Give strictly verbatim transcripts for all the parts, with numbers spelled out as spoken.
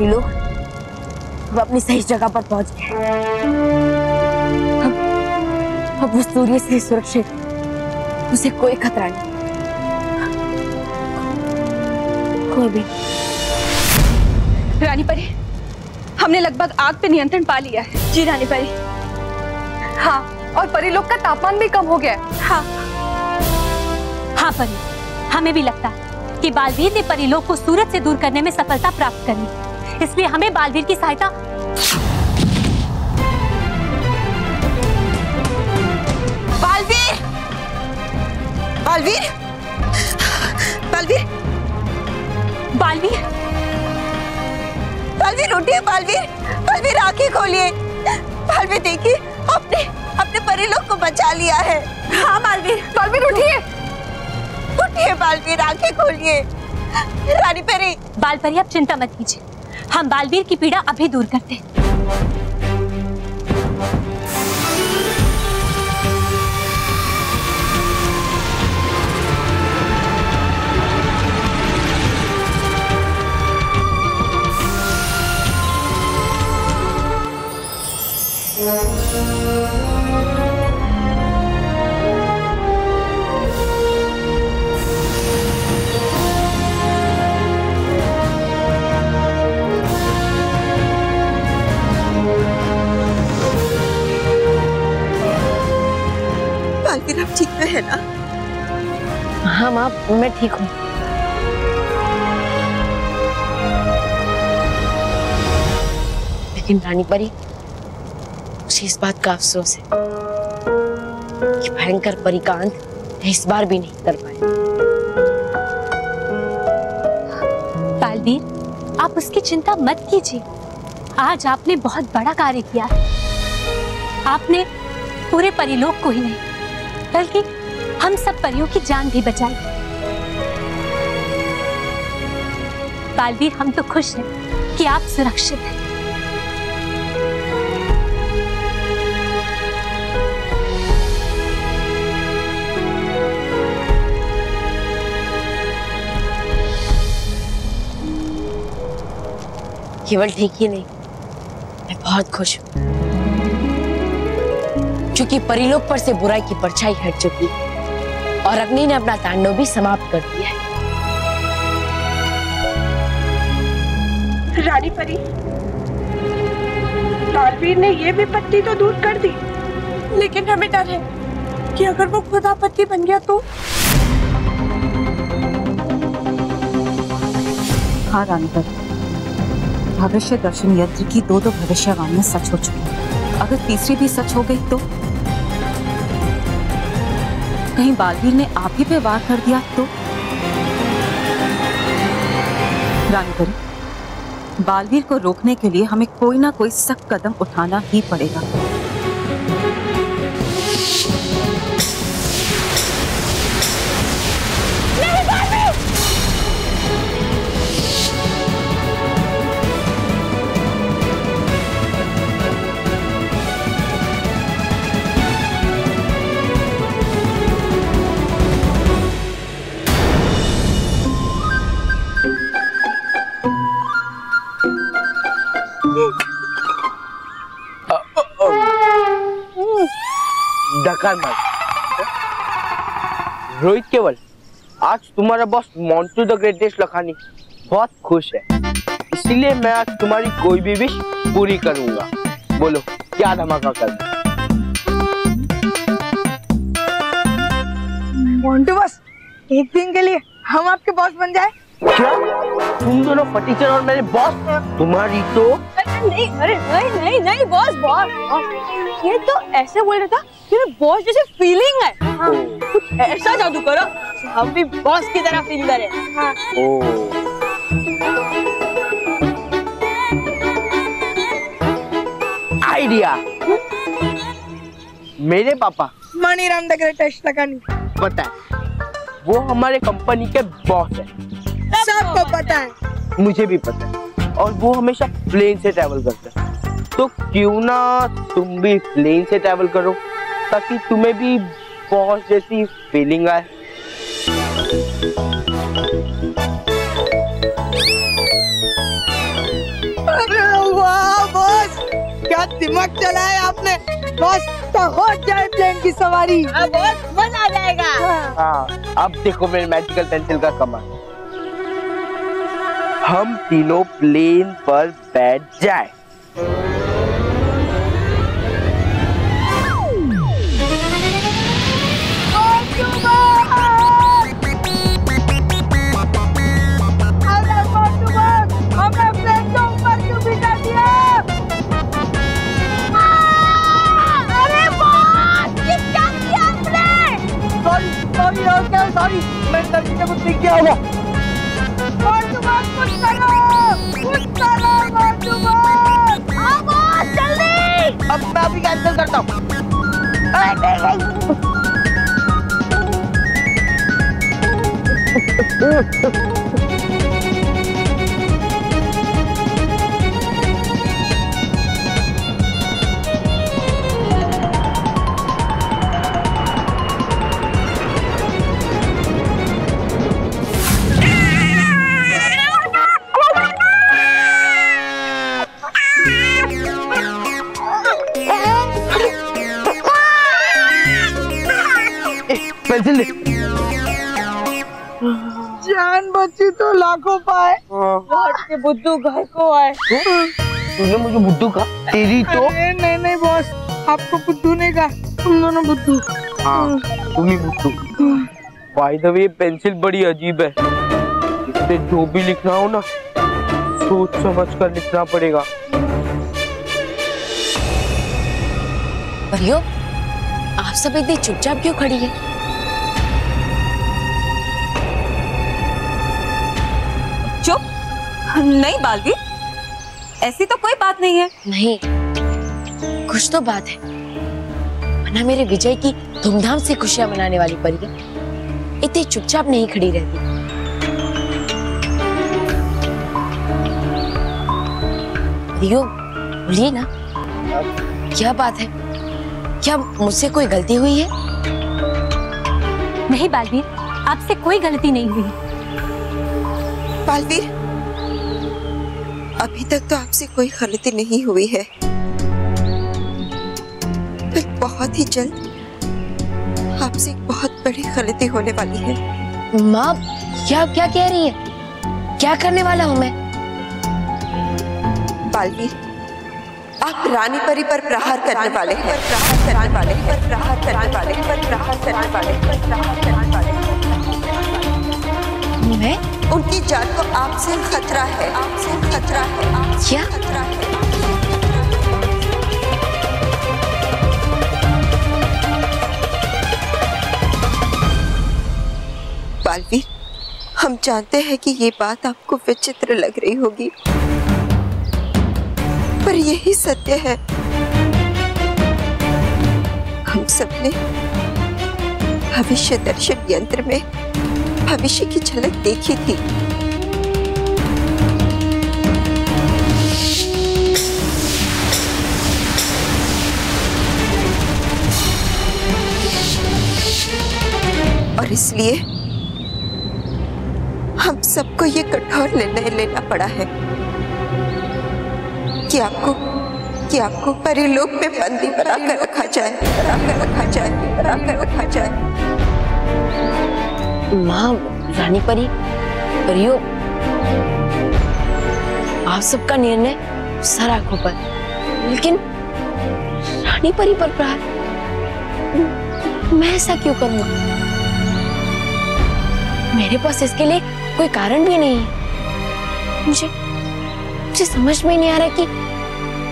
सभी लोग अब अपनी सही जगह पर पहुंच गए। अब, अब उस सूर्य से सुरक्षित, उसे कोई खतरा नहीं, कोई भी। रानी परी, हमने लगभग आग पे नियंत्रण पा लिया है। जी रानी परी। हाँ, और परी लोग का तापमान भी कम हो गया है। हाँ हाँ परी, हमें भी लगता है कि बालवीर ने परी लोग को सूरज से दूर करने में सफलता प्राप्त कर ली, इसलिए हमें बालवीर की सहायता। बालवीर, बालवीर, बालवीर, बालवीर, बालवीर उठिए, बालवीर, बालवीर आंखें खोलिए, बालवीर देखिए अपने अपने परी लोग को बचा लिया है। हाँ बालवीर, बालवीर उठिए, उठिए बालवीर, आंखें खोलिए। रानी परी, बाल परी आप चिंता मत कीजिए, हम बालवीर की पीड़ा अभी दूर करते हैं। बालवीर आप ठीक तो है ना? हाँ माँ, मैं ठीक हूँ। लेकिन रानी परी, मुझे इस बात का अफसोस है कि भयंकर परी का अंत इस बार भी नहीं कर पाए। बालवीर, आप उसकी चिंता मत कीजिए। आज आपने बहुत बड़ा कार्य किया है। आपने पूरे परिलोक को ही नहीं बल्कि हम सब परियों की जान भी बचाई। बालवीर, हम तो खुश हैं कि आप सुरक्षित हैं। केवल ठीक ही नहीं, मैं बहुत खुश हूं क्योंकि परिलोक पर से बुराई की परछाई हट चुकी और अग्नि ने अपना तांडव भी समाप्त कर दिया है। रानी परी, बालवीर ने ये विपत्ति तो दूर कर दी, लेकिन हमें डर है कि अगर वो खुद आपत्ति बन गया तो। हाँ रानी परी, भविष्य दर्शन यंत्र की दो दो भविष्यवाणियां सच हो चुकी, अगर तीसरी भी सच हो गई तो कहीं बालवीर ने आप ही पे वार कर दिया तो। रानी परी, बालवीर को रोकने के लिए हमें कोई ना कोई सख्त कदम उठाना ही पड़ेगा। रोहित केवल, आज तुम्हारा boss Montu the greatest Lakhani बहुत खुश है, इसलिए मैं आज तुम्हारी कोई भी विश पूरी करूंगा। बोलो क्या धमाका करना? मोंटू बॉस, एक दिन के लिए हम आपके बॉस बन जाए? क्या तुम दोनों फटीचर और मेरे बॉस? तुम्हारी तो नहीं, अरे नहीं नहीं नहीं बॉस बॉस, ये तो ऐसे बोल रहा था कि मेरे बॉस जैसे फीलिंग है। हाँ। तो ऐसा जादू करो हम भी बॉस की तरह फील करें। हाँ। ओ। आइडिया। मेरे पापा मणिराम द ग्रेटेस्ट लखानी पता है, वो हमारे कंपनी के बॉस है। सबको पता है, मुझे भी पता है, और वो हमेशा प्लेन से ट्रैवल करता है, तो क्यों ना तुम भी प्लेन से ट्रैवल करो ताकि तुम्हें भी बॉस जैसी फीलिंग आए। क्या दिमाग चलाया आपने, मस्त हो जाए प्लेन की सवारी, बहुत मजा आ जाएगा। हाँ, अब देखो मेरे मैजिकल पेंसिल का कमाल। हम तीनों प्लेन पर बैठ जाए, सॉरी मैं गलती से कुछ नहीं किया होगा। कुछ करो, कुछ करो, जल्दी। अब मैं अभी कैंसिल करता हूँ। जान बच्ची तो लाखों पाए, के बुद्धू घर को आए। तूने मुझे बुद्धू कहा? तेरी तो नहीं नहीं बॉस, आपको बुद्धू नहीं कहा, तुम दोनों बुद्धू। हाँ, तुम ही बुद्धू। बाय द वे पेंसिल बड़ी अजीब है, इससे जो भी लिखना हो ना सोच समझ कर लिखना पड़ेगा। परियो, आप सब इतनी चुपचाप क्यों खड़ी है? चुप नहीं बालवीर, ऐसी तो कोई बात नहीं है। नहीं, कुछ तो बात है वरना मेरे विजय की धूमधाम से खुशियां मनाने वाली परी है इतनी चुपचाप नहीं खड़ी रहती। रियो बोलिए ना, क्या बात है? क्या मुझसे कोई गलती हुई है? नहीं बालवीर, आपसे कोई गलती नहीं हुई। बालवीर, अभी तक तो आपसे कोई गलती नहीं हुई है, पर बहुत ही जल्द आपसे बहुत बड़ी गलती होने वाली है। माँ, क्या क्या कह रही है? क्या करने वाला हूँ मैं? बालवीर, आप रानी परी पर प्रहार करने वाले हैं। प्रहार करने वाले हैं। प्रहार करने वाले हैं। प्रहार करने वाले हैं। प्रहार करने वाले हैं। मैं? उनकी जान को आपसे खतरा है, आपसे खतरा है, आपसे खतरा है। बालवीर, हम जानते हैं कि ये बात आपको विचित्र लग रही होगी, पर यही सत्य है। हम सबने भविष्य दर्शन यंत्र में भविष्य की झलक देखी थी। और इसलिए हम सबको ये कठोर निर्णय लेना पड़ा है कि आपको कि आपको परिलोक में बंदी बनाकर रखा जाए, बनाकर रखा जाए, बनाकर रखा जाए। माँ, रानी परी, परियो, आप सबका निर्णय सर आंखों पर, लेकिन रानी परी पर प्रहार, मैं ऐसा क्यों करूँगा? मेरे पास इसके लिए कोई कारण भी नहीं है। मुझे मुझे समझ में नहीं आ रहा कि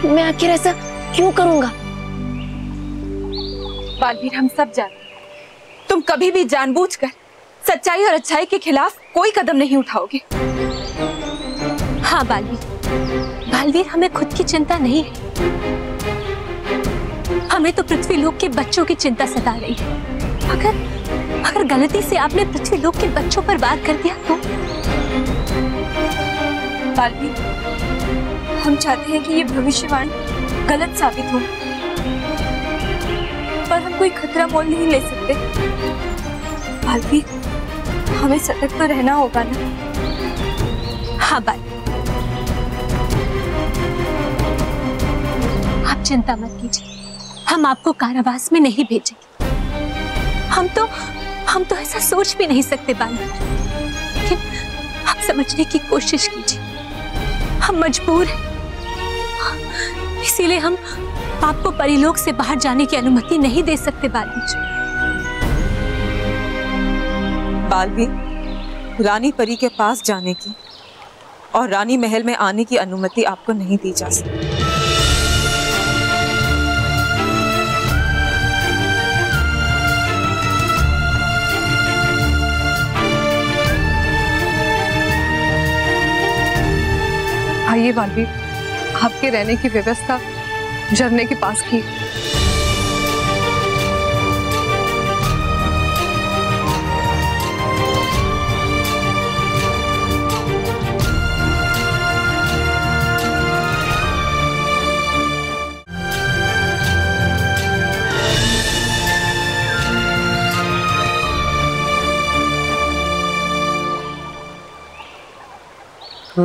मैं आखिर ऐसा क्यों करूँगा। बालवीर, हम सब जानते, तुम कभी भी जानबूझकर सच्चाई और अच्छाई के खिलाफ कोई कदम नहीं उठाओगे। हाँ बालवीर, बालवीर हमें खुद की चिंता नहीं है, हमें तो पृथ्वी लोक के बच्चों की चिंता सता रही है। अगर अगर गलती से आपने पृथ्वी लोक के बच्चों पर वार कर दिया तो? बालवीर, हम चाहते हैं कि ये भविष्यवाणी गलत साबित हो, पर हम कोई खतरा मोल नहीं ले सकते। बालवीर, हमें सतर्क तो रहना होगा ना। हाँ बाल, आप चिंता मत कीजिए, हम आपको कारावास में नहीं भेजेंगे। हम तो हम तो ऐसा सोच भी नहीं सकते बालवीर, लेकिन आप समझने की कोशिश कीजिए, हम मजबूर हैं, इसीलिए हम आपको परिलोक से बाहर जाने की अनुमति नहीं दे सकते बालवीर। बालवीर, रानी परी के पास जाने की और रानी महल में आने की अनुमति आपको नहीं दी जा सकती। आइए बालवीर, आपके रहने की व्यवस्था झरने के पास की।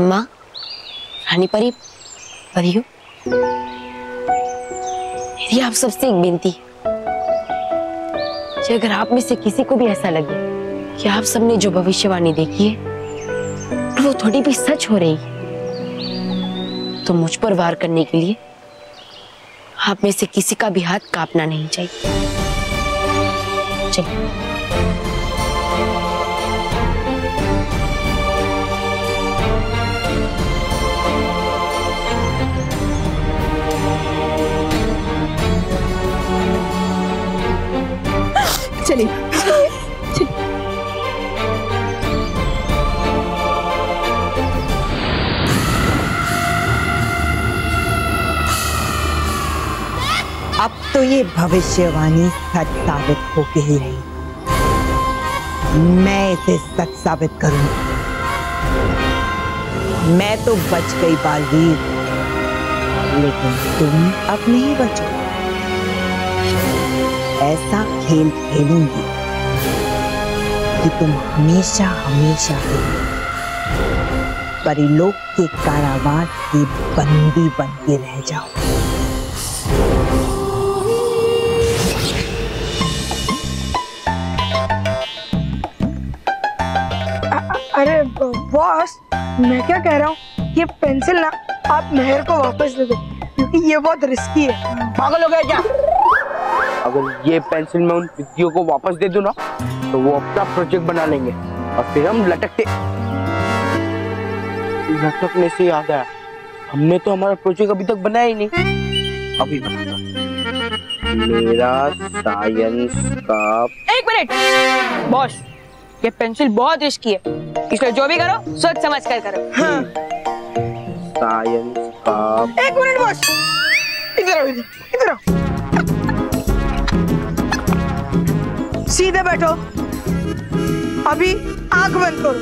माँ, रानी परी, परियो, मेरी आप सबसे एक बिनती, अगर आप में से किसी को भी ऐसा लगे कि आप सबने जो भविष्यवाणी देखी है तो वो थोड़ी भी सच हो रही है, तो मुझ पर वार करने के लिए आप में से किसी का भी हाथ कांपना नहीं चाहिए। चलिए। चलिए, अब तो ये भविष्यवाणी सच साबित होके ही रही। मैं इसे सच साबित करूंगी। मैं तो बच गई बालवीर, लेकिन तुम अब नहीं बचो। ऐसा खेल खेलूंगी कि तुम हमेशा हमेशा के परिलोक के कारावास की बंदी बन के रह जाओ। अरे बॉस, मैं क्या कह रहा हूँ, ये पेंसिल ना आप मेहर को वापस दे दो, क्योंकि ये बहुत रिस्की है। पागल हो गया क्या? अगर ये पेंसिल मैं उन पितियों को वापस दे दूं ना, तो वो अपना प्रोजेक्ट बना लेंगे और फिर हम लटकते लटकने से याद आया, हमने तो हमारा प्रोजेक्ट अभी तक बनाया ही नहीं। अभी बनाता मेरा साइंस का। एक मिनट बॉस, ये पेंसिल बहुत रिस्की है, इसलिए जो भी करो सोच समझ कर करो। हाँ। साइंस का। एक मिनट बॉस, इधर आओ, इधर आओ, सीधे बैठो। अभी आंख बंद करो,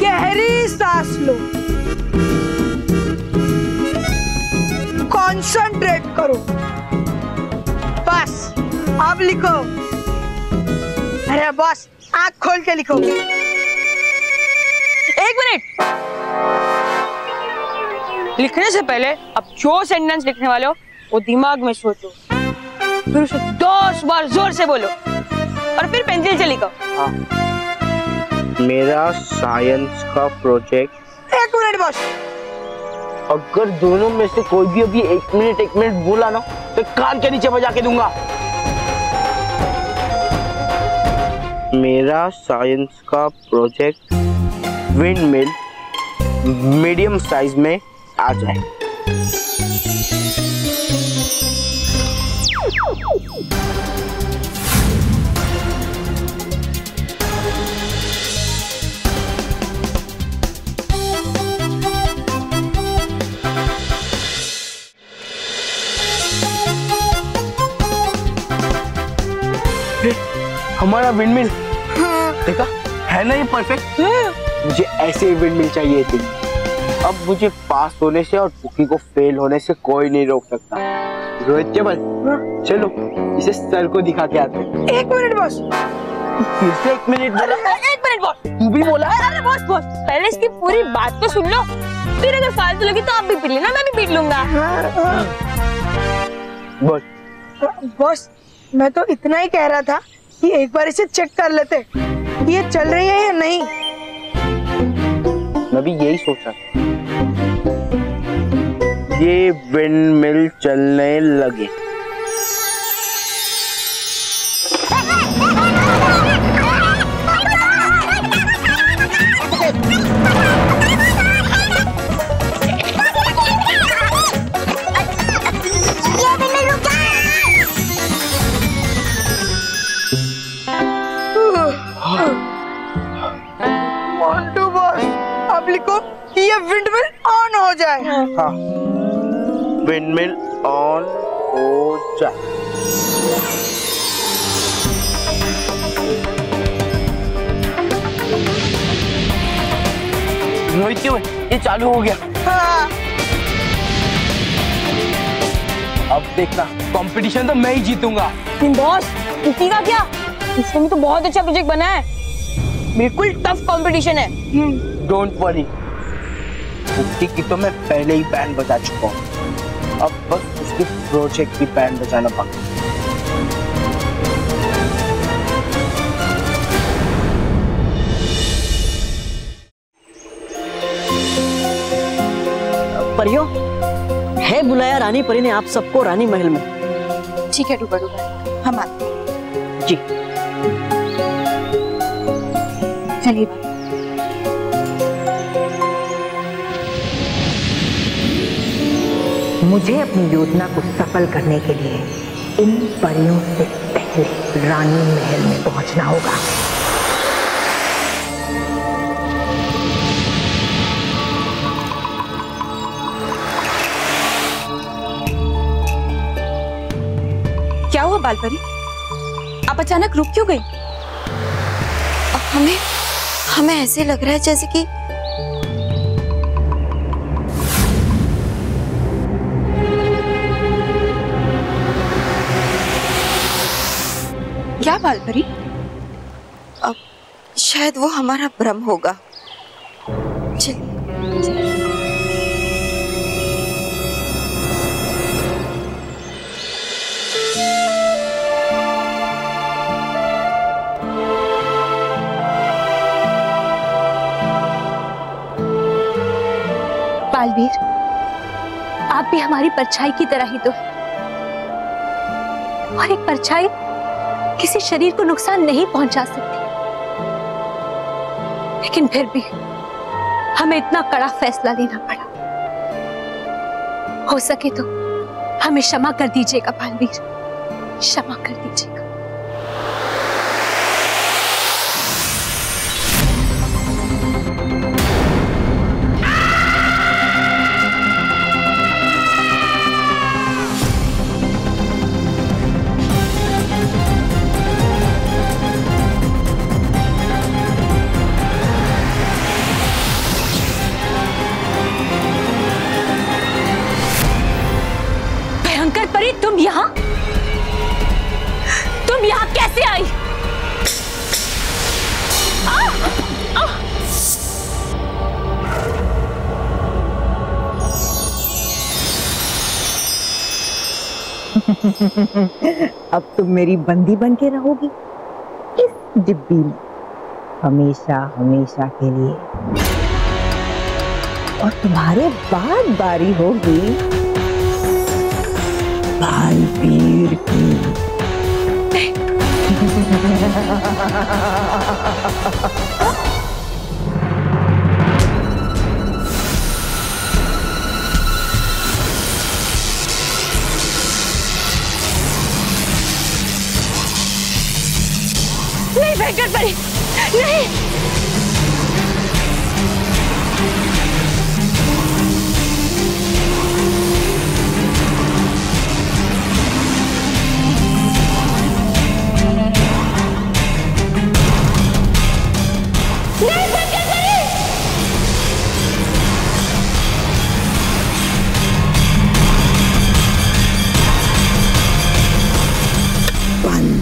गहरी सांस लो, कंसंट्रेट करो, बस। अब लिखो। अरे बॉस, आंख खोल के लिखो। एक मिनट, लिखने से पहले अब जो सेंटेंस लिखने वाले हो वो दिमाग में सोचो, फिर उसे दस बार जोर से बोलो और फिर पेंसिल से लिखो। हाँ। मेरा साइंस का प्रोजेक्ट। एक मिनट बॉस, अगर दोनों में से कोई भी अभी एक मिनट एक मिनट बोला ना, तो कान के नीचे बजा के दूंगा। मेरा साइंस का project wind mill medium size में आ जाए। हमारा विंडमिल देखा है ना, ये परफेक्ट। मुझे ऐसे ही विंडमिल चाहिए थे। अब मुझे पास होने से और पुकी को फेल होने से कोई नहीं रोक सकता। रोहित चबल, चलो इसे सर को दिखा के आते हैं। एक मिनट बॉस, फिर से एक मिनट बोला। एक मिनट बॉस, तू भी बोला। अरे बॉस बॉस, पहले इसकी पूरी बात तो सुन लो। फिर अगर फालतू लगी तो आप भी पी लेना, मैं भी पी लूंगा। बॉस बॉस मैं तो इतना ही कह रहा था कि एक बार इसे चेक कर लेते ये चल रही है या नहीं। मैं भी यही सोचा। ये विंडमिल चलने लगे। हाँ, विंडमिल ऑन हो जाए। रोहित क्यों है? ये चालू हो गया। हाँ। अब देखना कंपटीशन तो मैं ही जीतूंगा। बॉस इसी का क्या? इसमें तो बहुत अच्छा प्रोजेक्ट बना है, बिल्कुल टफ कंपटीशन है। डोंट वरी, कुत्ती की तो मैं पहले ही पैन बचा चुका हूँ, अब बस उसके प्रोजेक्ट की पैन बचाना बाकी। परियों है बुलाया रानी परी ने आप सबको रानी महल में। ठीक है डूबा डूबा हम आते हैं। जी चलिए। मुझे अपनी योजना को सफल करने के लिए इन परियों से पहले रानी महल में पहुंचना होगा। क्या हुआ बालपरी, आप अचानक रुक क्यों गई? हमें हमें ऐसे लग रहा है जैसे कि क्या बालपरी? अब शायद वो हमारा भ्रम होगा। बालवीर आप भी हमारी परछाई की तरह ही तो है, और एक परछाई किसी शरीर को नुकसान नहीं पहुंचा सकती, लेकिन फिर भी हमें इतना कड़ा फैसला लेना पड़ा। हो सके तो हमें क्षमा कर दीजिएगा बालवीर, क्षमा कर दीजिएगा। अब तुम मेरी बंदी बन के रहोगी इस डिब्बी में हमेशा हमेशा के लिए, और तुम्हारे बाद बारी होगी बालवीर की। भयंकर परी नहीं, नहीं भयंकर परी। वन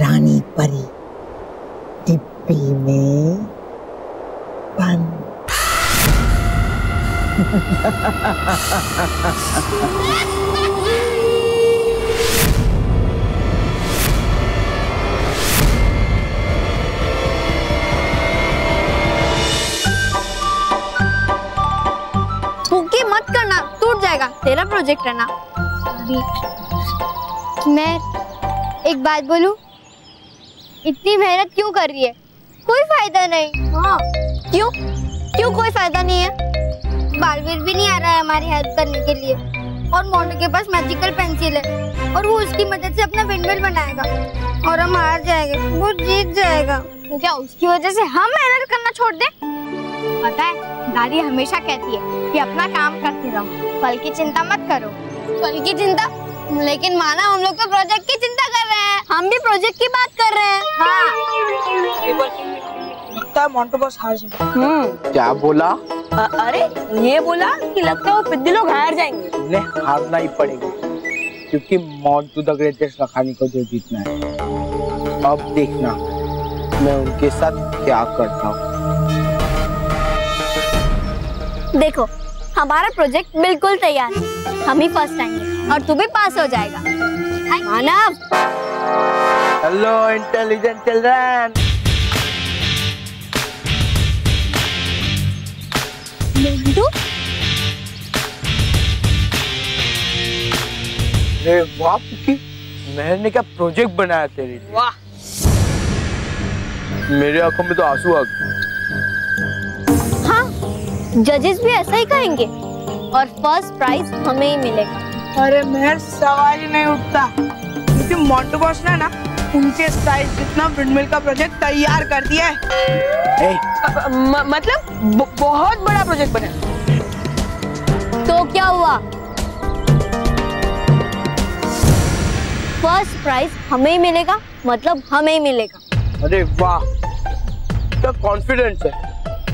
रानी परी डिब्बी में बंद। मत करना, टूट जाएगा तेरा प्रोजेक्ट है ना। मैं एक बात बोलूं, इतनी मेहनत क्यों कर रही है? कोई फायदा नहीं। हाँ क्यों क्यों कोई फायदा नहीं है? बालवीर भी नहीं आ रहा है हमारी हेल्प करने के लिए, और मोनू के पास मैजिकल पेंसिल है और वो उसकी मदद से अपना विंडमिल बनाएगा और हम हार जाएंगे, वो जीत जाएगा। क्या उसकी वजह से हम मेहनत करना छोड़ दें? पता है दादी हमेशा कहती है कि अपना काम करते रहो, फल की चिंता मत करो। फल की चिंता? लेकिन माना हम लोग तो प्रोजेक्ट की चिंता कर रहे हैं। हम भी प्रोजेक्ट की बात कर रहे हैं। हाँ। लगता है मोंटू बॉस हार जाएगा। हम्म। क्या बोला? अ, अरे ये बोला कि लगता है वो पिद्दी लोग हार जाएंगे। उन्हें हारना ही पड़ेगा क्योंकि मोंटू द ग्रेटेस्ट लखानी को जो जीतना है। अब देखना मैं उनके साथ क्या करता हूँ। देखो हमारा प्रोजेक्ट बिल्कुल तैयार है, हम ही फर्स्ट आएंगे और तू भी पास हो जाएगा। Manav. Hello intelligent children. Montu. अरे वाह पुकी, मैंने क्या प्रोजेक्ट बनाया तेरे लिए। वाह। मेरे आंखों में तो आंसू आ गए। हाँ जजेस भी ऐसा ही कहेंगे और फर्स्ट प्राइज हमें ही मिलेगा। अरे मेहर सवाल ही नहीं उठता क्योंकि मोंटू बॉस ने ना उनके साइज जितना विंडमिल का प्रोजेक्ट तैयार कर दिया है। ए, म, मतलब ब, बहुत बड़ा प्रोजेक्ट बना। तो क्या हुआ, फर्स्ट प्राइज हमें ही मिलेगा, मतलब हमें ही मिलेगा। अरे वाह क्या कॉन्फिडेंस है,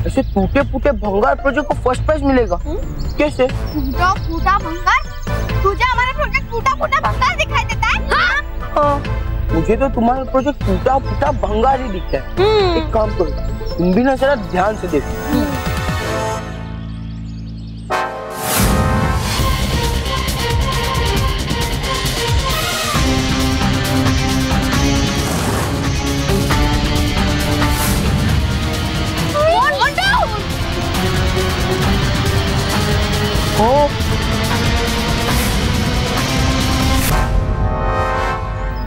ऐसे टूटे फूटे भंगार प्रोजेक्ट को फर्स्ट प्राइज मिलेगा। हुँ? कैसे टूटा फूटा भंगार? तुझे हमारा प्रोजेक्ट टूटा फूटा भंगार दिखाई देता है? हाँ? हाँ। मुझे तो तुम्हारा प्रोजेक्ट टूटा फूटा भंगार ही दिखता है। एक काम करो तुम भी ना जरा ध्यान से देखो।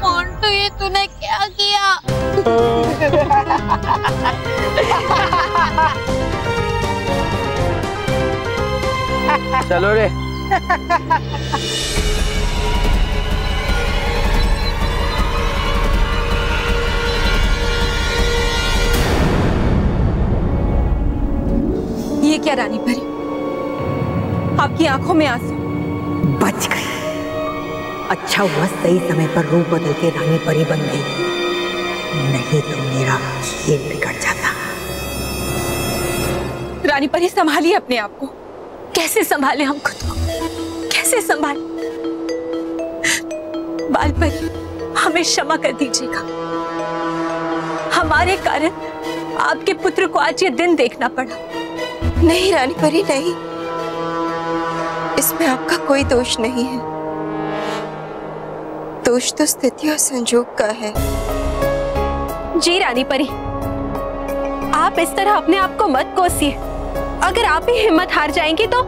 मोंटू ये तूने क्या किया? चलो रे। ये क्या रानी परी, आपकी आंखों में आंसू। बच गई, अच्छा हुआ सही समय पर रूप बदल के रानी परी बन गई, नहीं तो मेरा खेल बिगड़ जाता। रानी परी संभालिए अपने आप को। कैसे संभाले हम खुद को, कैसे संभाले? बाल परी हमें क्षमा कर दीजिएगा, हमारे कारण आपके पुत्र को आज ये दिन देखना पड़ा। नहीं रानी परी नहीं, इसमें आपका कोई दोष नहीं है, दोष तो स्थिति और संजोग का है। जी रानी परी आप इस तरह अपने आप को मत कोसिए, अगर आप ही हिम्मत हार जाएंगी तो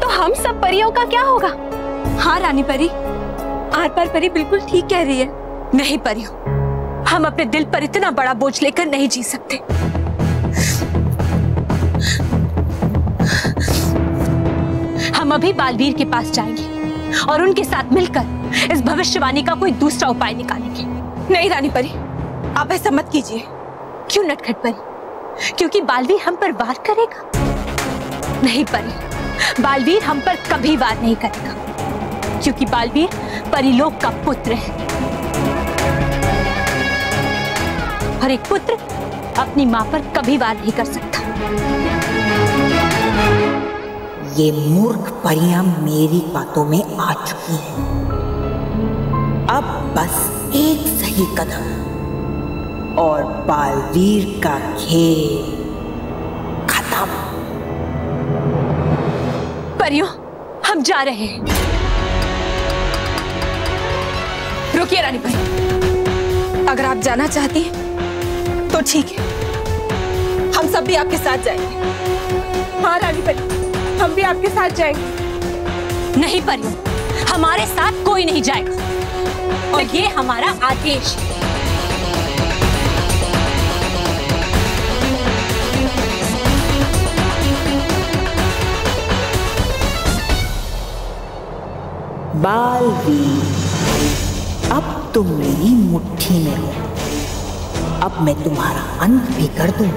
तो हम सब परियों का क्या होगा। हाँ रानी परी, आर पार परी बिल्कुल ठीक कह रही है। नहीं परियों, हम अपने दिल पर इतना बड़ा बोझ लेकर नहीं जी सकते। हम अभी बालवीर के पास जाएंगे और उनके साथ मिलकर इस भविष्यवाणी का कोई दूसरा उपाय निकालेंगे। नहीं रानी परी आप ऐसा मत कीजिए। क्यों नटखट परी? क्योंकि बालवीर हम पर वार करेगा। नहीं परी, बालवीर हम पर कभी वार नहीं करेगा क्योंकि बालवीर परीलोक का पुत्र है और एक पुत्र अपनी माँ पर कभी वार नहीं कर सकता। ये मूर्ख परियां मेरी बातों में आ चुकी हैं। अब बस एक सही कदम और बालवीर का खेल खत्म। परियों, हम जा रहे हैं। रुकिए रानी परी, अगर आप जाना चाहती हैं तो ठीक है, हम सब भी आपके साथ जाएंगे। हाँ रानी परी, हम भी आपके साथ जाएंगे। नहीं परियों, हमारे साथ कोई नहीं जाएगा और ये हमारा आदेश है। बालवीर, अब तुम मेरी मुट्ठी में हो। अब मैं तुम्हारा अंत भी कर दूं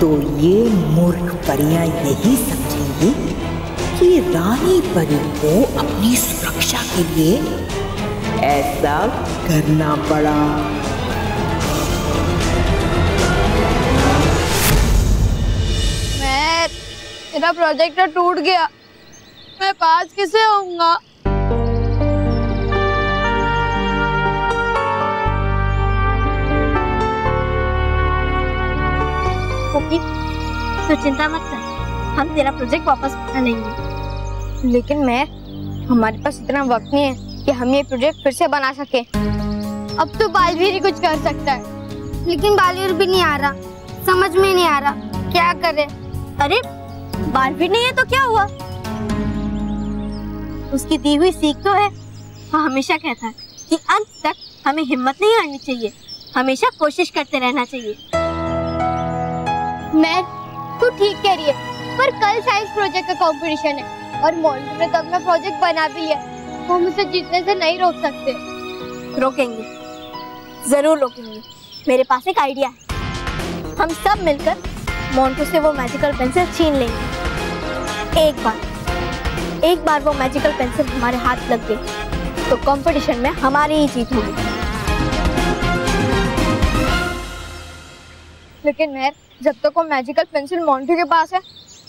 तो ये मूर्ख परियां यही समझेंगी कि रानी परी को अपनी सुरक्षा के लिए ऐसा करना पड़ा। मैं, मेरा प्रोजेक्ट टूट गया, मैं पास किसे आऊंगा? तो चिंता मत कर, हम तेरा प्रोजेक्ट वापस बना लेंगे। लेकिन मैं, हमारे पास इतना वक्त नहीं है कि हम ये प्रोजेक्ट फिर से बना सके। अब तो बालवीर ही कुछ कर सकता है। लेकिन बालवीर भी नहीं आ रहा, समझ में नहीं आ रहा क्या करे। अरे बालवीर नहीं है तो क्या हुआ? उसकी दी हुई सीख तो है। वो हमेशा कहता है कि अंत तक हमें हिम्मत नहीं हारनी चाहिए, हमेशा कोशिश करते रहना चाहिए। मैं, तू ठीक कह रही है, पर कल साइंस प्रोजेक्ट का कंपटीशन है और मॉडल में तब मैं प्रोजेक्ट बना भी है। हम उसे जीतने से नहीं रोक सकते। रोकेंगे, जरूर रोकेंगे। मेरे पास एक आइडिया है। हम सब मिलकर मोंटू से वो मैजिकल पेंसिल छीन लेंगे। एक बार एक बार वो मैजिकल पेंसिल हमारे हाथ लग गई तो कंपटीशन में हमारी ही जीत होगी। लेकिन मैं, जब तक वो मैजिकल पेंसिल मोंटू के पास है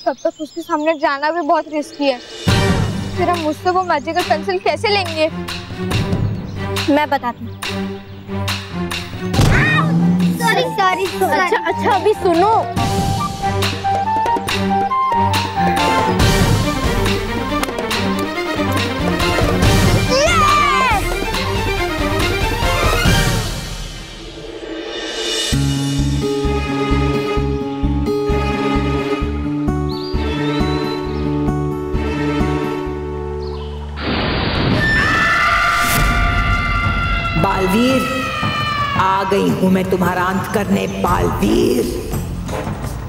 तब तक उसके सामने जाना भी बहुत रिस्की है। फिर हम मुझसे वो मैजिकल पेंसिल कैसे लेंगे? मैं बताती हूँ। Sorry sorry sorry. अच्छा अच्छा, अभी सुनो। बालवीर, आ गई हूं मैं तुम्हारा अंत करने। बालवीर,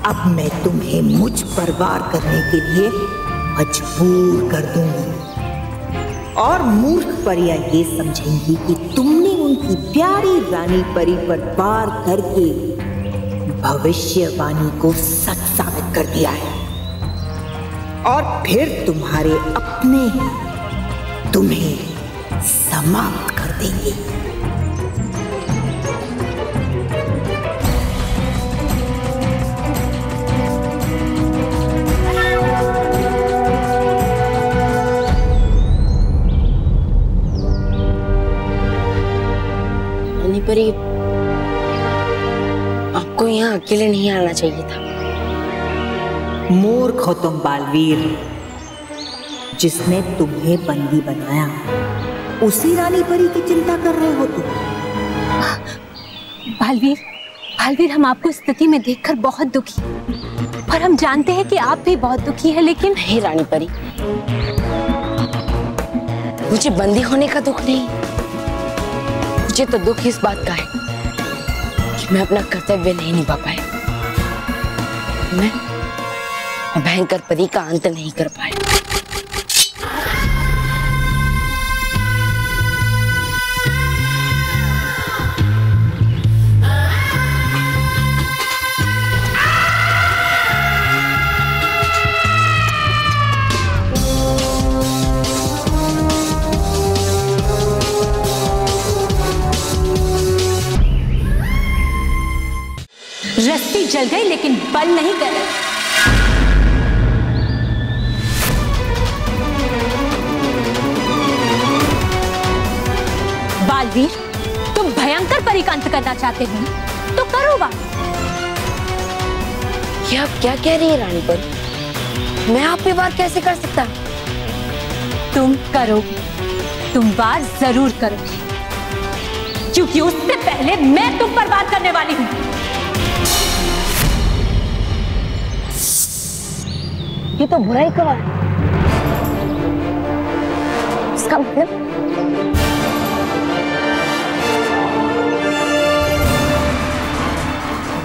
अब मैं तुम्हें मुझ पर वार करने के लिए मजबूर कर दूंगी और मूर्ख परियां ये समझेंगी कि तुमने उनकी प्यारी रानी परी पर वार करके भविष्यवाणी को सच साबित कर दिया है। और फिर तुम्हारे अपने तुम्हें समाप्त कर देंगे। परी, आपको यहाँ अकेले नहीं आना चाहिए था। मूर्ख हो तुम बालवीर, जिसने तुम्हें बंदी बनाया उसी रानी परी की चिंता कर रहे हो तुम। बालवीर, बालवीर, हम आपको स्थिति में देखकर बहुत दुखी, पर हम जानते हैं कि आप भी बहुत दुखी है। लेकिन हे रानी परी, मुझे बंदी होने का दुख नहीं, मुझे तो दुख इस बात का है कि मैं अपना कर्तव्य नहीं निभा पाई, मैं भयंकर परी का अंत नहीं कर पाई। रस्सी जल गई लेकिन बल नहीं कर रही। बालवीर, तुम भयंकर परी का अंत करना चाहते हो तो करो बात। आप क्या कह रही है रानी परी? मैं आपकी बार कैसे कर सकता? तुम करोगे, तुम बार जरूर करोगे, क्योंकि उससे पहले मैं तुम पर बात करने वाली हूं। ये तो बुरा ही कहा है। इसका मतलब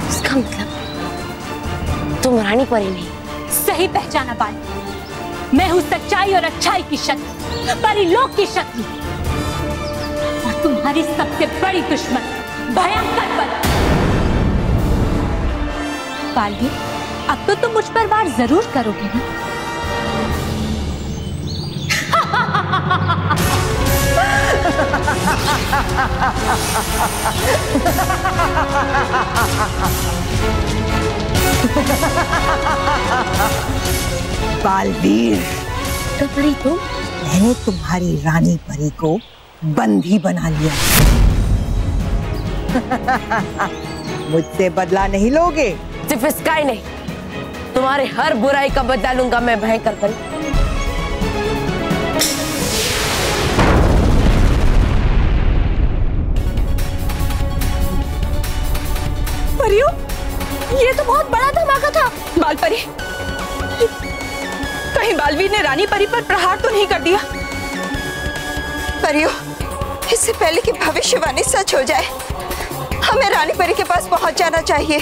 इसका मतलब तुम रानी परी नहीं, सही पहचाना पाए। मैं हूं सच्चाई और अच्छाई की शक्ति, परिलोक की शक्ति, और तुम्हारी सबसे बड़ी दुश्मन भयंकर परी। बालवीर, अब तो तुम मुझ पर वार जरूर करोगे ना? बालवीर, तो परी तुम? मैंने तुम्हारी रानी परी को बंदी बना लिया। मुझसे बदला नहीं लोगे? सिर्फ इसका ही नहीं, तुम्हारे हर बुराई का बदला लूंगा मैं भयंकर परी। ये तो बहुत बड़ा धमाका था। बालपरी, कहीं बालवीर ने रानी परी पर प्रहार तो नहीं कर दिया? परियो, इससे पहले कि भविष्यवाणी सच हो जाए, हमें रानी परी के पास पहुंच जाना चाहिए।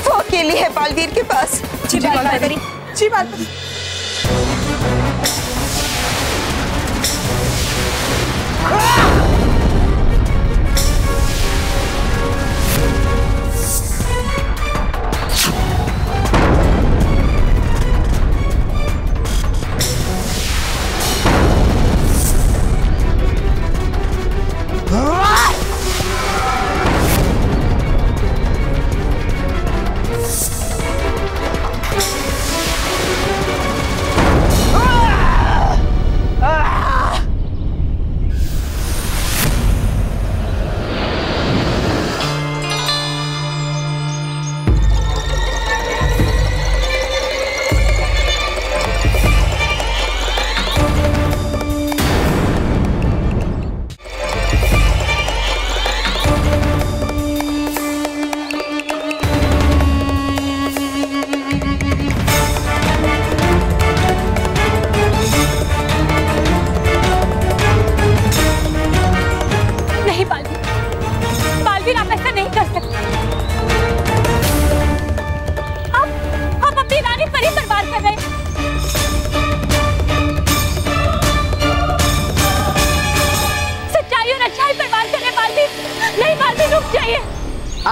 वो अकेली है बालवीर के पास। जी बालपरी, जी बालपरी।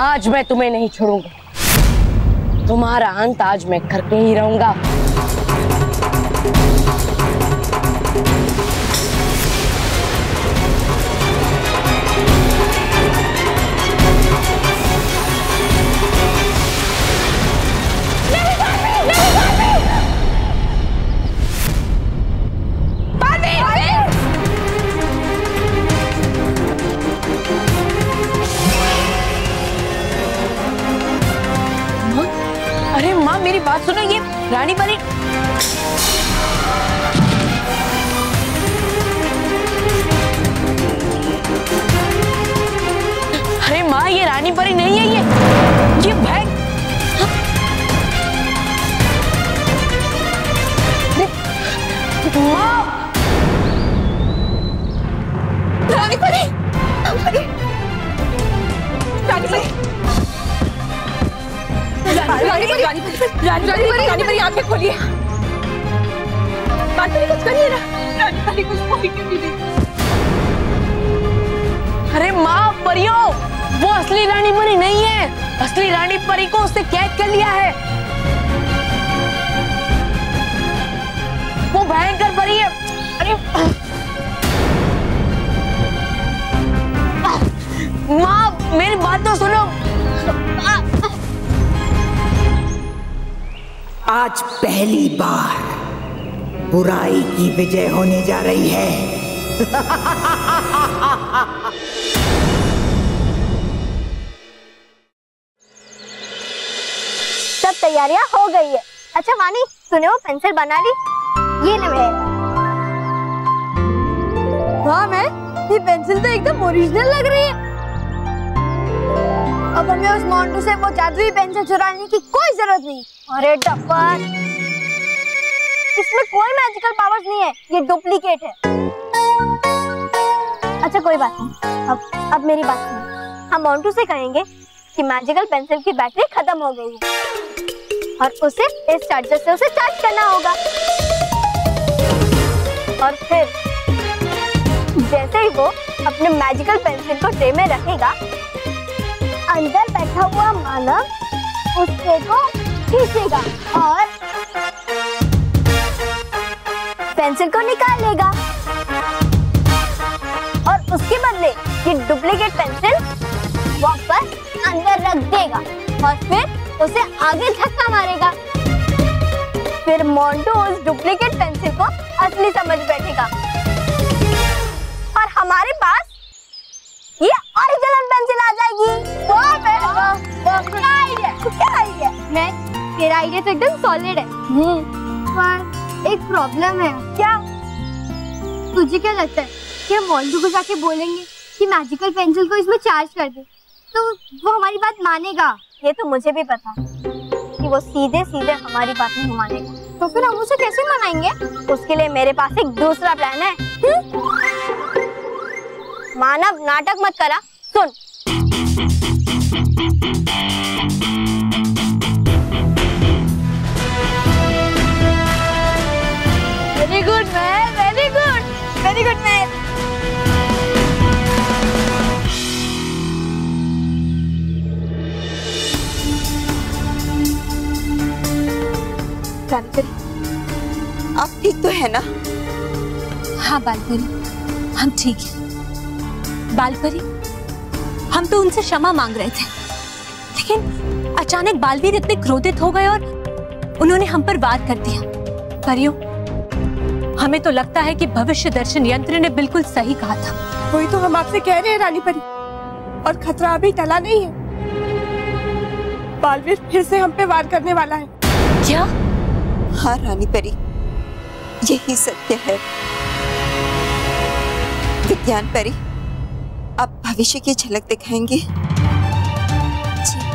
आज मैं तुम्हें नहीं छोड़ूंगा। तुम्हारा अंत आज मैं करके ही रहूंगा। मेरी बात सुनो, ये रानी परी अरे माँ, ये रानी परी नहीं है, ये ये भय माँ। रानी परी, रानी परी, रानी परी, रानी परी, रानी परी, रानी परी, आंखें खोलिए। बात परी कुछ करिए ना। रानी परी कुछ बोली क्यों नहीं? अरे माँ, परियो, वो असली रानी परी नहीं है। असली रानी परी को उसने कैद कर लिया है। वो भयंकर परी है। अरे माँ, मेरी बात तो सुनो। आज पहली बार बुराई की विजय होने जा रही है। सब तैयारियां हो गई है, अच्छा वानी, तूने वो पेंसिल बना ली? ये ले मेरे। वाह मैं, ये पेंसिल तो एकदम ओरिजिनल लग रही है। अब हमें उस मोंटू से वो जादुई पेंसिल चुराने की कोई जरूरत नहीं। अरे टप्पर, इसमें कोई मैजिकल पावर्स नहीं है, ये डुप्लीकेट है। अच्छा कोई बात नहीं, अब अब मेरी बात सुनो। हम मोंटू से कहेंगे कि मैजिकल पेंसिल की बैटरी खत्म हो गई है और उसे इस चार्जर से उसे चार्ज करना होगा। और फिर जैसे ही वो अपने मैजिकल पेंसिल को ट्रे में रखेगा, अंदर बैठा हुआ मानव उस ट्रे को खींचेगा और पेंसिल को निकालेगा और उसके बदले ये डुप्लीकेट पेंसिल वापस अंदर रख देगा और फिर उसे आगे धक्का मारेगा। फिर मोंटू उस डुप्लीकेट पेंसिल को असली समझ बैठेगा और हमारे पास ये ओरिजिनल पेंसिल आ जाएगी। क्या आइडिया, क्या आइडिया। मैं तेरा आइडिया तो एकदम सॉलिड है। हम्म, पर एक प्रॉब्लम है। क्या? तुझे क्या लगता है कि हम मोंटू को जाके बोलेंगे कि मैजिकल पेंसिल को इसमें चार्ज कर दे तो वो हमारी बात मानेगा? ये तो मुझे भी पता कि वो सीधे सीधे हमारी बात नहीं मानेगा। तो फिर हम उसे कैसे मनाएंगे? उसके लिए मेरे पास एक दूसरा प्लान है। हुँ? मानव नाटक मत करा, सुन। Very good man, very good, very good man. Baalveer, आप ठीक तो है ना? हाँ बालवीर, हम ठीक हैं। बालपरी, हम तो उनसे क्षमा मांग रहे थे, लेकिन अचानक बालवीर इतने क्रोधित हो गए और उन्होंने हम पर वार कर दिया। परियों, हमें तो लगता है कि भविष्य दर्शन यंत्र ने बिल्कुल सही कहा था। वही तो हम आपसे कह रहे हैं रानी परी, और खतरा अभी टला नहीं है। बालवीर फिर से हम पे वार करने वाला है। क्या? हाँ रानी परी, यही सत्य है। विज्ञान परी, आप भविष्य की झलक दिखाएंगे? जी।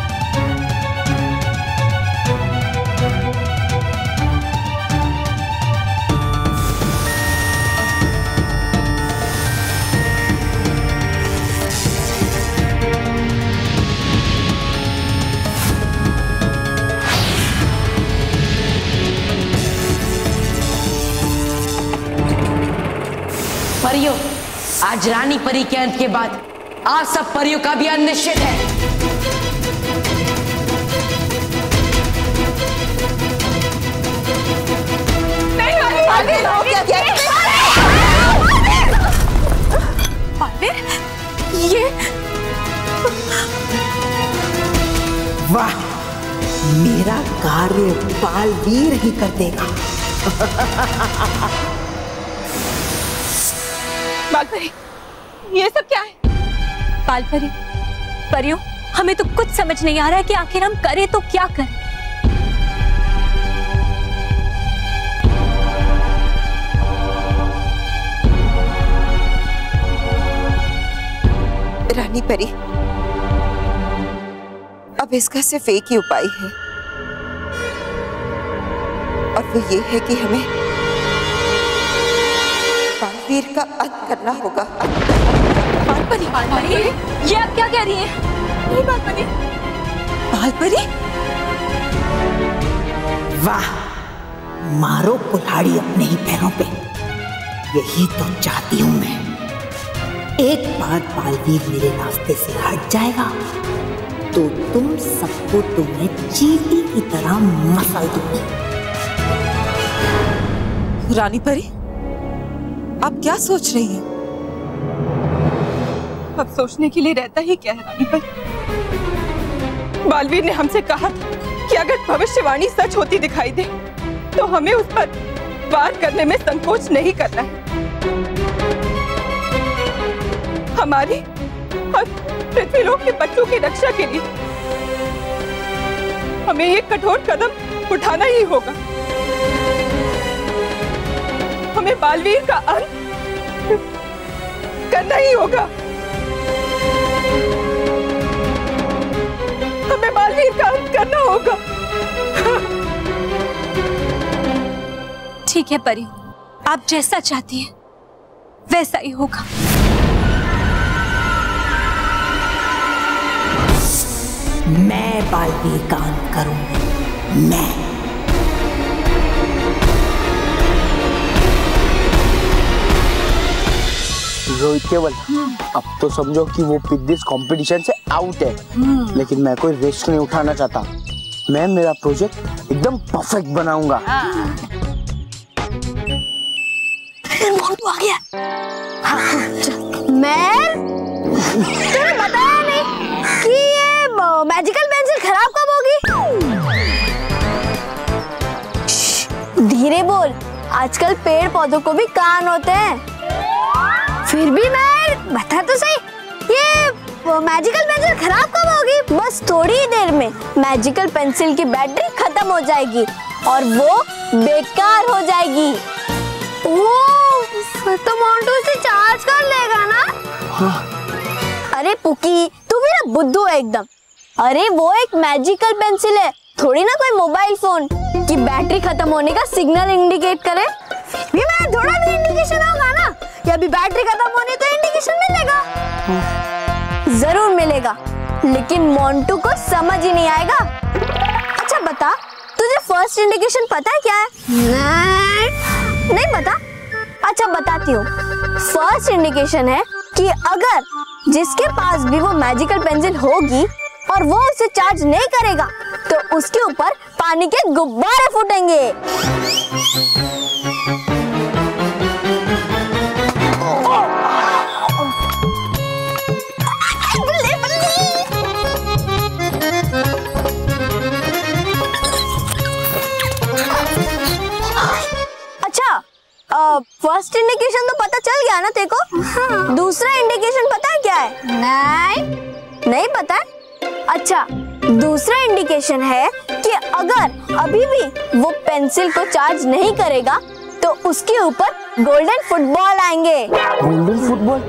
परियों, आज रानी परी के अंत के बाद आप सब परियों का भी अंत निश्चित है। ये वाह, मेरा कार्य बालवीर ही कर देगा। बालपरी, ये सब क्या है? बालपरी, परियों, हमें तो कुछ समझ नहीं आ रहा है कि आखिर हम करें तो क्या करें। रानी परी, अब इसका सिर्फ एक ही उपाय है और वो ये है कि हमें वीर का अंत करना होगा। बालपरी, बालपरी, ये आप क्या कह रही हैं? ये बालपरी, बालपरी, वाह, मारो कुल्हाड़ी अपने ही पैरों पे। यही तो चाहती हूँ मैं। एक बार बालवीर मेरे रास्ते से हट जाएगा तो तुम सबको तुम्हें चींटी की तरह मसल दूंगी। रानी परी, आप क्या सोच रही हैं? अब सोचने के लिए रहता ही क्या है रानी पर। बालवीर ने हमसे कहा था कि अगर भविष्यवाणी सच होती दिखाई दे तो हमें उस पर वार करने में संकोच नहीं करना है। हमारी और पृथ्वीलोक के बच्चों की रक्षा के लिए हमें ये कठोर कदम उठाना ही होगा। हमें बालवीर का अंत करना ही होगा। हमें बालवीर का अंत करना होगा। ठीक है परी, आप जैसा चाहती हैं वैसा ही होगा। मैं बालवीर का अंत करूंगी। मैं रोहित केवल, अब तो समझो कि वो पिद्दिस कंपटीशन से आउट है, लेकिन मैं कोई रिस्क नहीं उठाना चाहता। मैं मेरा प्रोजेक्ट एकदम परफेक्ट बनाऊंगा। आ गया। मैं तुम्हें बताया नहीं कि ये मैजिकल पेंसिल खराब कब होगी? धीरे बोल, आजकल पेड़ पौधों को भी कान होते हैं। फिर भी मैं बता तो सही, ये मैजिकल पेंसिल खराब कब होगी? बस थोड़ी ही देर में मैजिकल पेंसिल की बैटरी खत्म हो जाएगी और वो बेकार हो जाएगी। ओह, तो मोंटू इसे चार्ज कर लेगा ना? हाँ। अरे पुकी, तू मेरा बुद्धू है एकदम। अरे वो एक मैजिकल पेंसिल है, थोड़ी ना कोई मोबाइल फोन की बैटरी खत्म होने का सिग्नल इंडिकेट करे। भी मैं थोड़ा भी इंडिकेशन होगा ना, या भी बैटरी खत्म होने तो इंडिकेशन मिलेगा, जरूर मिलेगा, लेकिन मोंटू को समझ ही नहीं आएगा। अच्छा बता, तुझे फर्स्ट इंडिकेशन पता है क्या है? नहीं, नहीं पता? अच्छा बताती हूँ। फर्स्ट इंडिकेशन है कि अगर जिसके पास भी वो मैजिकल पेंसिल होगी और वो उसे चार्ज नहीं करेगा तो उसके ऊपर पानी के गुब्बारे फूटेंगे। फर्स्ट इंडिकेशन तो पता चल गया ना तेरे को? हाँ। दूसरा इंडिकेशन पता है क्या है? नहीं नहीं पता है? अच्छा, दूसरा इंडिकेशन है कि अगर अभी भी वो पेंसिल को चार्ज नहीं करेगा तो उसके ऊपर गोल्डन फुटबॉल आएंगे। Golden football? Golden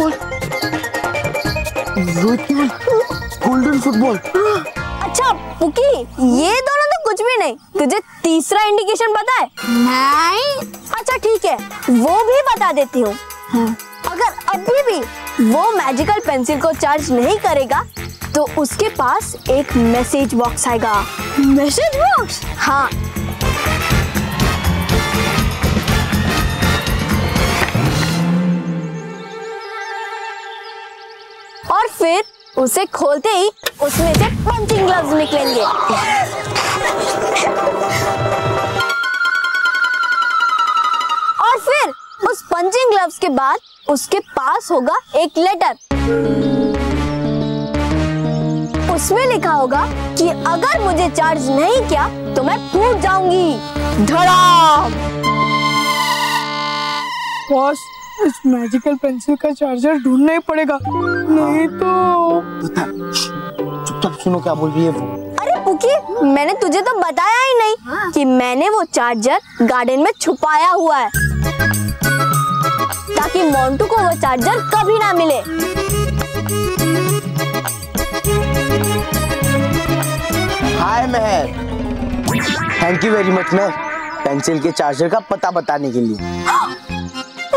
ball? Golden football? अच्छा पुकी, ये दोनों तो कुछ भी नहीं। तुझे तीसरा इंडिकेशन पता है? नहीं। अच्छा ठीक है, वो भी बता देती हूँ। अगर अभी भी वो मैजिकल पेंसिल को चार्ज नहीं करेगा तो उसके पास एक मैसेज बॉक्स आएगा। Message box? हाँ। और फिर उसे खोलते ही उसमें से पंचिंग ग्लव्स निकलेंगे। और फिर उस पंचिंग ग्लव्स के बाद उसके पास होगा एक लेटर। उसमें लिखा होगा कि अगर मुझे चार्ज नहीं किया तो मैं फूट जाऊंगी। धड़ाम! बॉस, इस मैजिकल पेंसिल का चार्जर ढूंढना ही पड़ेगा, नहीं तो। चुपचाप सुनो क्या बोल रही है वो। अरे पुकी, मैंने तुझे तो बताया ही नहीं। हाँ। कि मैंने वो चार्जर गार्डन में छुपाया हुआ है ताकि मोंटू को वो चार्जर कभी ना मिले। Hi Mehar, thank you very much Mehar, pencil के चार्जर का पता बताने के लिए। हाँ।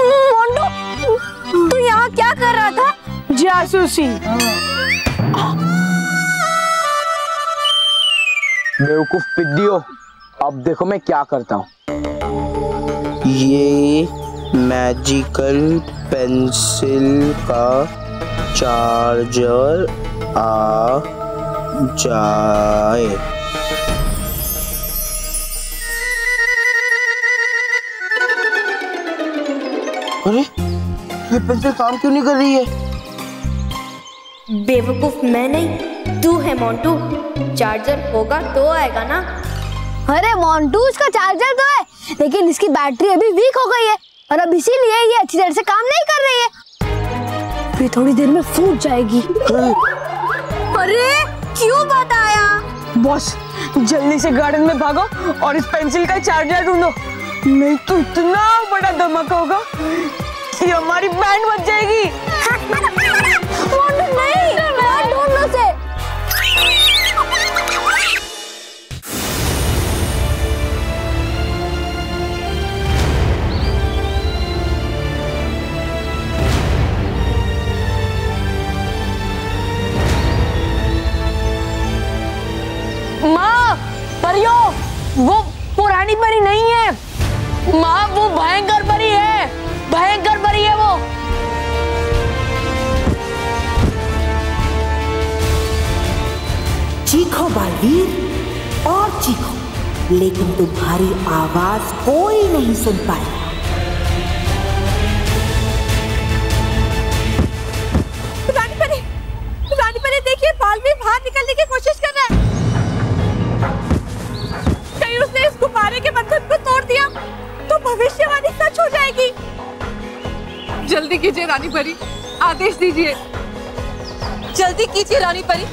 मोंटू, तू यहाँ क्या कर रहा था? जासूसी। बेवकूफ पिद्दियो, अब देखो मैं क्या करता हूँ। ये मैजिकल पेंसिल का चार्जर आ जाए। अरे, ये पेंसिल काम क्यों नहीं कर रही है? बेवकूफ मैं नहीं, तू है मोंटू। चार्जर होगा तो आएगा ना। अरे मोंटू, उसका चार्जर तो है, लेकिन इसकी बैटरी अभी वीक हो गई है, और अब इसीलिए ये अच्छी तरह से काम नहीं कर रही है, फिर थोड़ी देर में फूट जाएगी। अरे क्यों बताया? बॉस जल्दी से गार्डन में भागो और इस पेंसिल का चार्जर ढूंढो, नहीं तो इतना बड़ा धमाका होगा कि हमारी बैंड बच जाएगी। नहीं ढूंढो से। माँ परियो, वो पुरानी परी नहीं है माँ, वो भयंकर परी है, भयंकर परी है वो। चीखो बालवीर और चीखो, लेकिन तुम्हारी आवाज कोई नहीं सुन पाएगा। पुरानी परी, पुरानी परी देखिए, बालवीर बाहर निकलने की कोशिश कर रहा है। उसने इस गुब्बारे के बंधन को तोड़ दिया तो भविष्यवाणी सच हो जाएगी। जल्दी कीजिए रानी परी, आदेश दीजिए। जल्दी कीजिए रानी परी,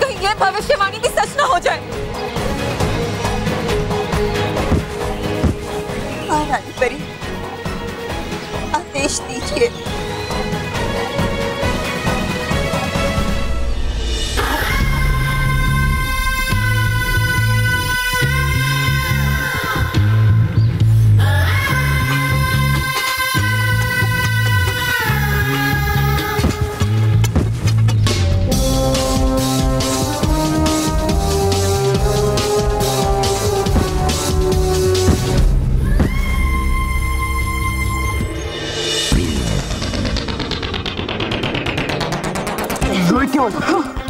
कहीं ये भविष्यवाणी भी सच न हो जाए। हाँ रानी परी, आदेश दीजिए।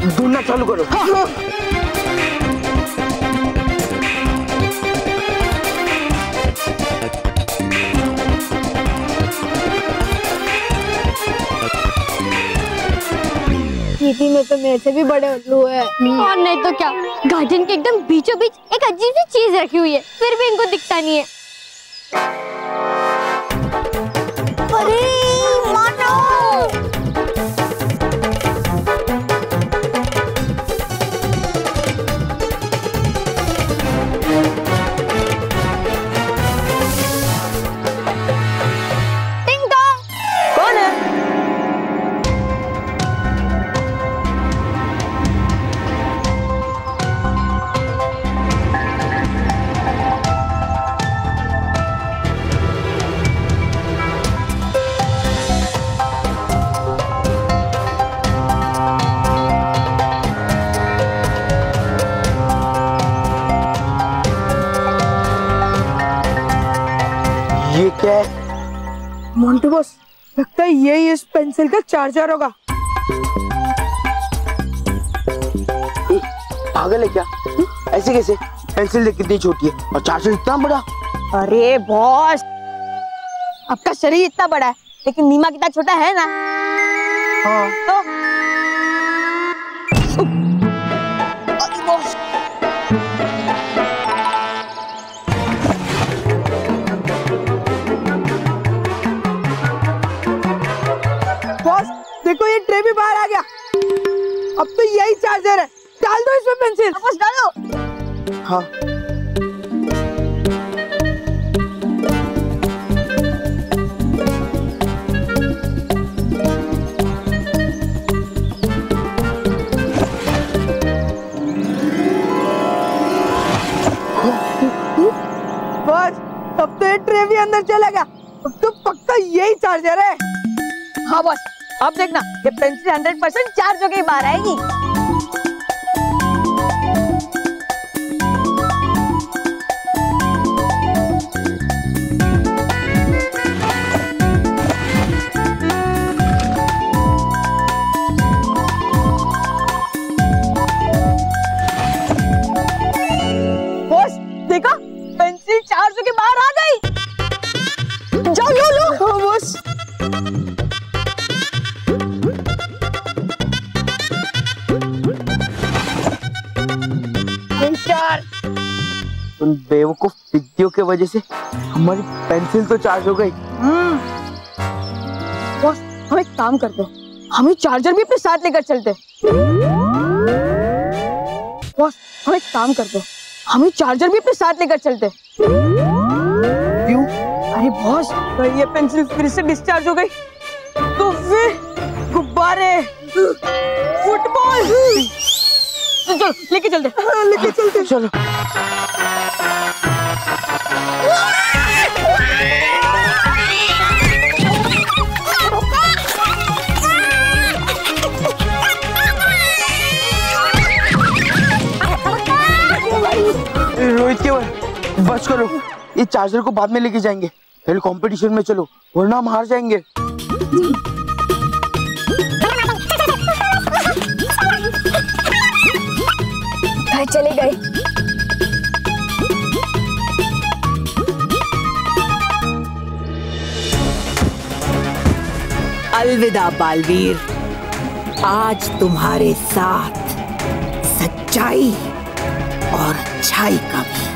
ढूंढना चालू करो। हाँ। खेती में तो मेरे से भी बड़े उल्लू है, और नहीं तो क्या। गार्डन के एकदम बीचों बीच एक अजीब सी चीज रखी हुई है, फिर भी इनको दिखता नहीं है। अरे मोंटू बॉस, लगता है ये इस पेंसिल का चार्जर होगा। पागल है क्या? ऐसे कैसे? पेंसिल देख कितनी छोटी है और चार्जर इतना बड़ा। अरे बॉस, आपका शरीर इतना बड़ा है लेकिन नीमा कितना छोटा है ना। हाँ। तो अरे बॉस, देखो ये ट्रे भी बाहर आ गया। अब तो यही चार्जर है, डाल दो इसमें पेंसिल। बस डालो। हाँ। बस, अब तो ये ट्रे भी अंदर चला गया, अब तो पक्का यही चार्जर है। हाँ बस, अब देखना ये पेंसिल सौ परसेंट चार्ज होके बाहर आएगी। बॉस देखो, पेंसिल चार्ज होके बाहर आ गई। जाओ लो लो बॉस। उन बेवकूफ वीडियो के वजह से हमारी पेंसिल तो चार्ज हो गई। बॉस हम एक काम करते हैं, हम चार्जर भी अपने साथ लेकर चलते। बॉस हम एक काम करते हैं, हम चार्जर भी अपने साथ लेकर चलते। क्यों? अरे बॉस अगर ये पेंसिल फिर से डिस्चार्ज हो गई तो फिर गुब्बारे, फुटबॉल, चलो लेके चलते लेके चलते चलो। रोहित के भाई बस करो, ये चार्जर को बाद में लेके जाएंगे, पहले कंपटीशन में चलो वरना हम हार जाएंगे। चले गए। अलविदा बालवीर, आज तुम्हारे साथ सच्चाई और अच्छाई का भी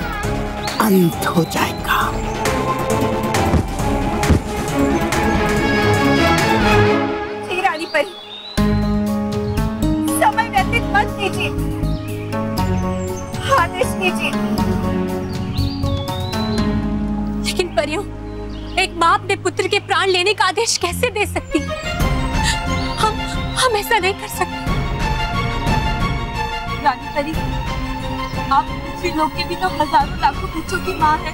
अंत हो जाएगा। रानी परी, समय व्यतीत मत कीजिए, आदेश कीजिए। लेकिन परियों, एक माँ अपने पुत्र के प्राण लेने का आदेश कैसे दे सकती है? हम हम ऐसा नहीं कर सकते। रानी परी, आप दूसरे लोग के भी तो हजारों लाखों बच्चों की माँ है,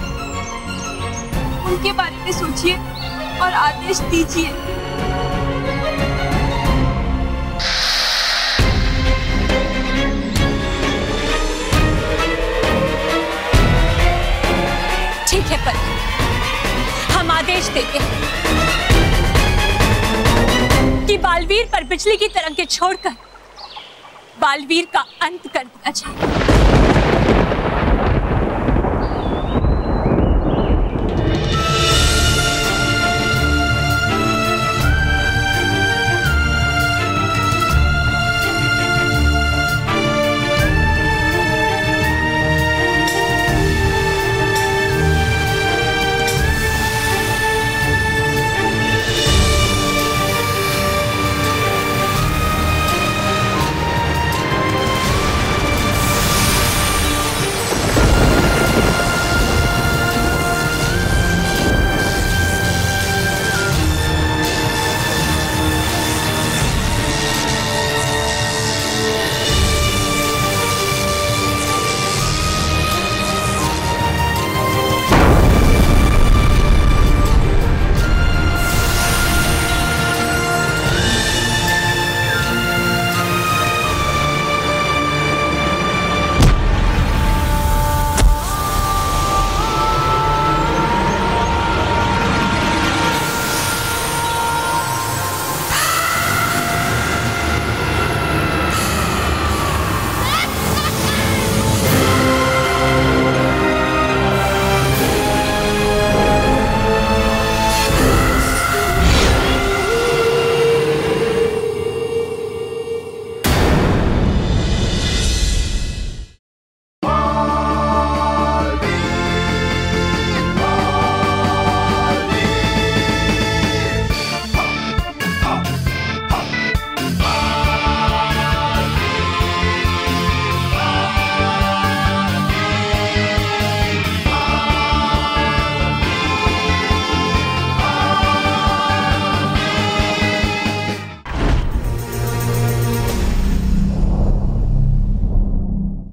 उनके बारे में सोचिए और आदेश दीजिए। हम आदेश देते हैं कि बालवीर पर बिजली की तरंगें छोड़कर बालवीर का अंत कर दिया जाए।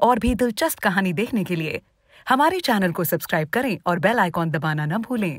और भी दिलचस्प कहानी देखने के लिए हमारे चैनल को सब्सक्राइब करें और बेल आइकॉन दबाना न भूलें।